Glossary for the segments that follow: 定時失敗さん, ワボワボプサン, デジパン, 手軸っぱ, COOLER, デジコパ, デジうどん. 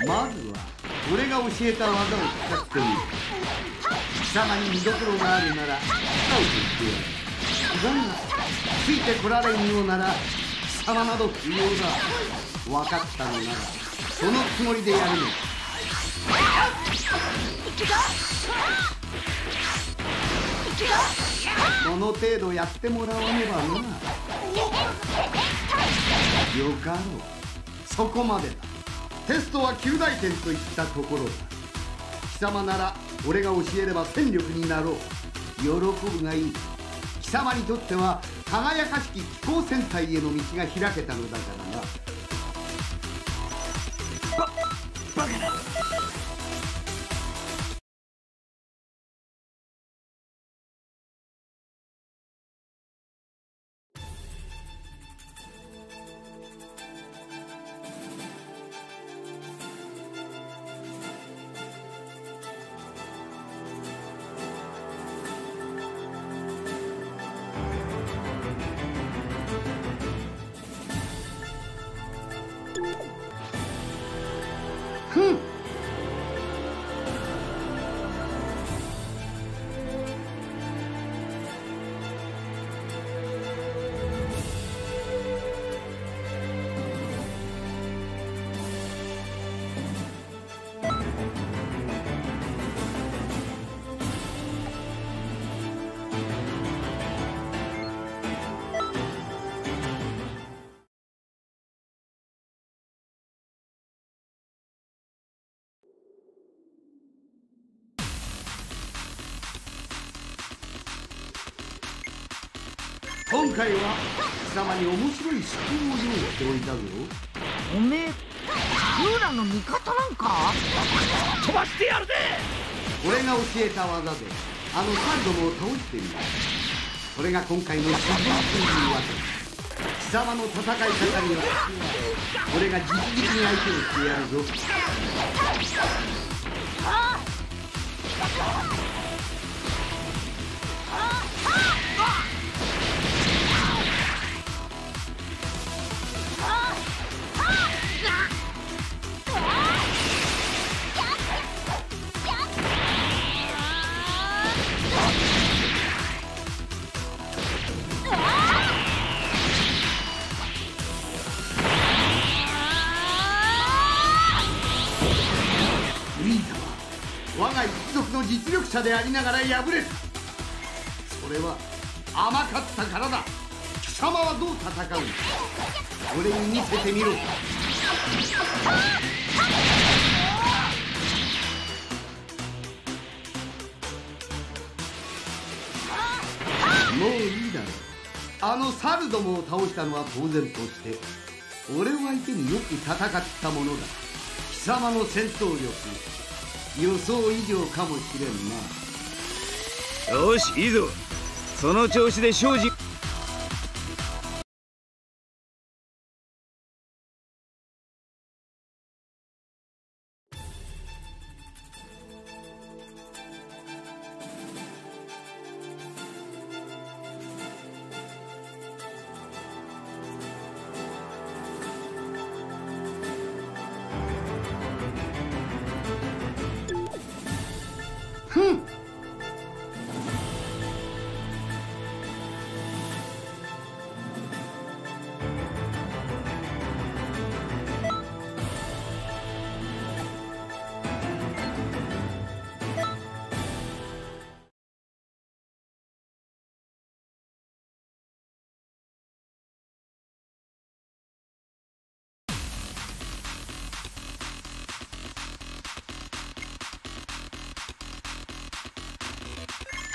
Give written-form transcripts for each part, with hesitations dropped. まずは俺が教えた技を使ってみる。貴様に見どころがあるなら使うと言ってやる。だがついてこられんようなら貴様など不要だ。分かったのならそのつもりでやるの。この程度やってもらわねばな。よかろう、そこまでだ。テストは及第点といったところだ。貴様なら俺が教えれば戦力になろう。喜ぶがいい。貴様にとっては輝かしき気候戦隊への道が開けたのだからな。バカだ。今回は貴様に面白い仕組みを用意しておいたぞ。おめえクーラの味方なんか。飛ばしてやるぜ。俺が教えた技であのサンドも倒してみる。それが今回の主人公というわけだ。貴様の戦い方には俺が直々に相手をしてやるぞ。実力者でありながら敗れた。それは甘かったからだ。貴様はどう戦うのか俺に見せてみろ。もういいだろう。あのサルどもを倒したのは当然として俺を相手によく戦ったものだ。貴様の戦闘力予想以上かもしれんな。よし、いいぞ。その調子で精進。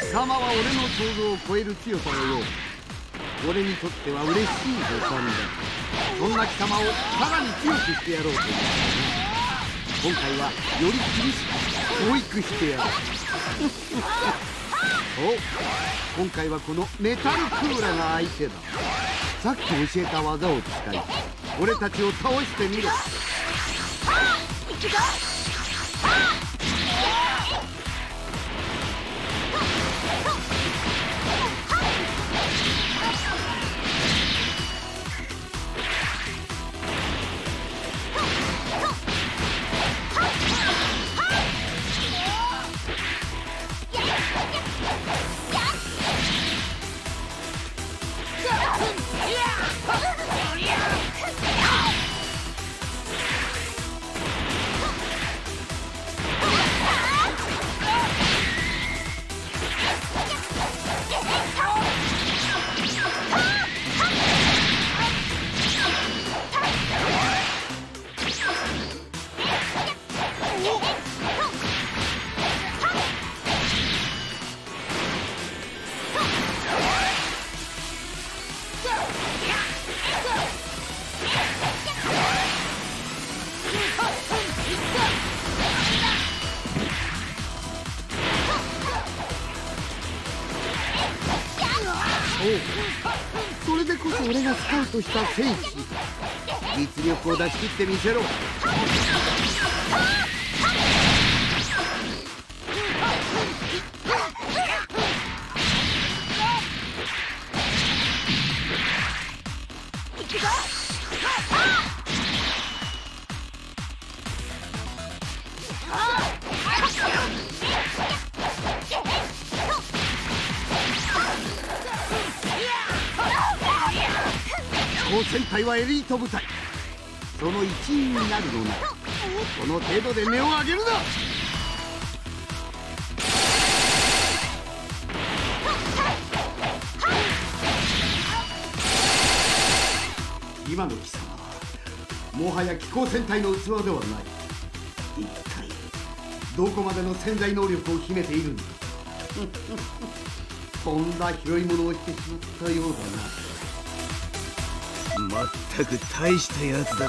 貴様は俺の想像を超える強さのよう。俺にとっては嬉しい誤算だ。そんな貴様をさらに強くしてやろうと。今回はより厳しく教育してやろう。お、今回はこのメタルクーラが相手だ。さっき教えた技を使い俺たちを倒してみろ。それでこそ俺がスカウトした戦士、実力を出し切ってみせろ。戦隊はエリート部隊、その一員になるのならこの程度で目を上げるな。今の貴様はもはや機甲戦隊の器ではない。一体どこまでの潜在能力を秘めているんだ。とんだ拾い物をしてしまったようだな。まったく大したやつだ。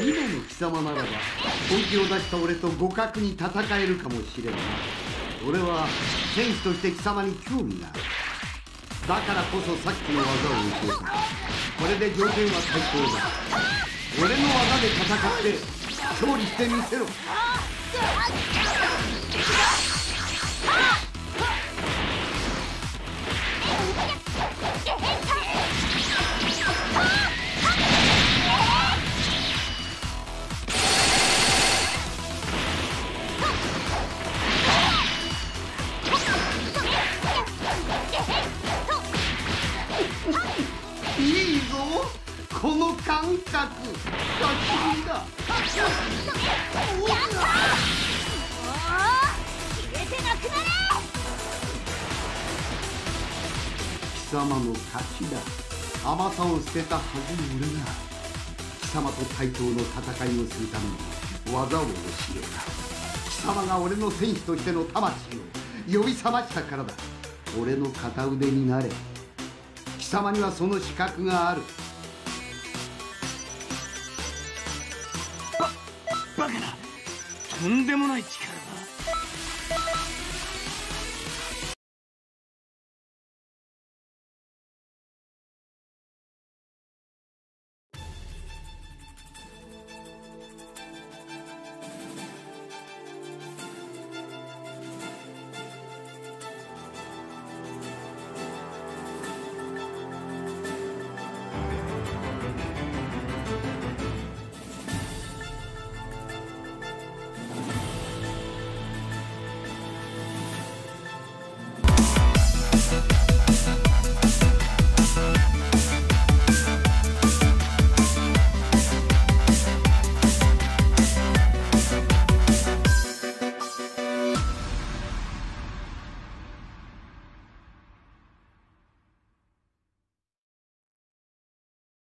今の貴様ならば本気を出した俺と互角に戦えるかもしれない。俺は戦士として貴様に興味がある。だからこそさっきの技を教えた。これで条件は最高だ。俺の技で戦って勝利してみせろ。この感覚、久しぶりだ。やったー！消えてなくなれ！貴様の勝ちだ。甘さを捨てたはずの俺が貴様と対等の戦いをするために技を教えた。貴様が俺の戦士としての魂を呼び覚ましたからだ。俺の片腕になれ。貴様にはその資格がある。とんでもない力。